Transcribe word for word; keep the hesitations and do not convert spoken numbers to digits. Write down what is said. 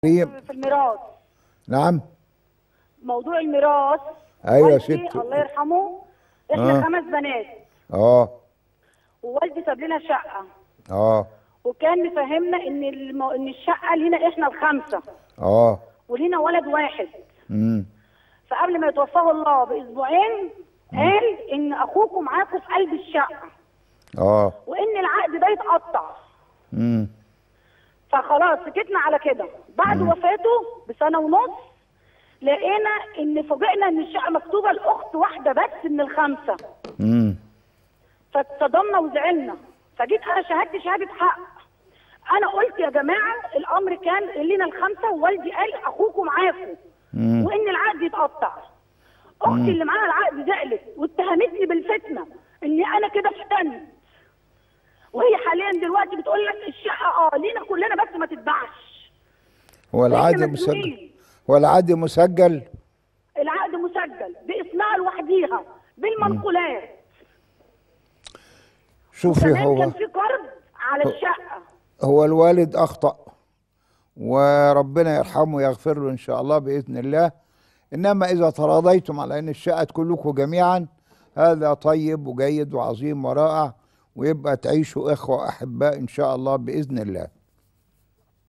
في الميراث. نعم، موضوع الميراث. ايوه يا ست، الله يرحمه. احنا آه. خمس بنات. اه ووالدي ساب لنا شقه. اه وكان مفهمنا ان الم... ان الشقه لينا احنا الخمسه. اه ولينا ولد واحد. امم فقبل ما يتوفاه الله باسبوعين قال ان اخوكم معاكم في قلب الشقه. اه وان العقد ده يتقطع. امم فخلاص سكتنا على كده. بعد مم. وفاته بسنه ونص لقينا ان فوجئنا ان الشقه مكتوبه لاخت واحده بس من الخمسه. امم فاتصدمنا وزعلنا. فجيت انا شهدت شهاده حق. انا قلت يا جماعه الامر كان لينا الخمسه، ووالدي قال اخوكم معاكم وان العقد يتقطع. اختي مم. اللي معاها العقد زعلت واتهمتني بالفتنه اني انا كده فتنت. وهي حاليا دلوقتي بتقول لك الشقه اه لينا كلنا بس ما تتباعش. هو العقد مسجل؟ هو العقد مسجل؟ العقد مسجل باسمها لوحديها بالمنقولات. شوفي، هو كان في قرض على الشقه. هو الوالد اخطأ وربنا يرحمه ويغفر له ان شاء الله باذن الله. انما اذا تراضيتم على ان الشقه كلكم جميعا هذا طيب وجيد وعظيم ورائع، ويبقى تعيشوا إخوة أحباء إن شاء الله بإذن الله.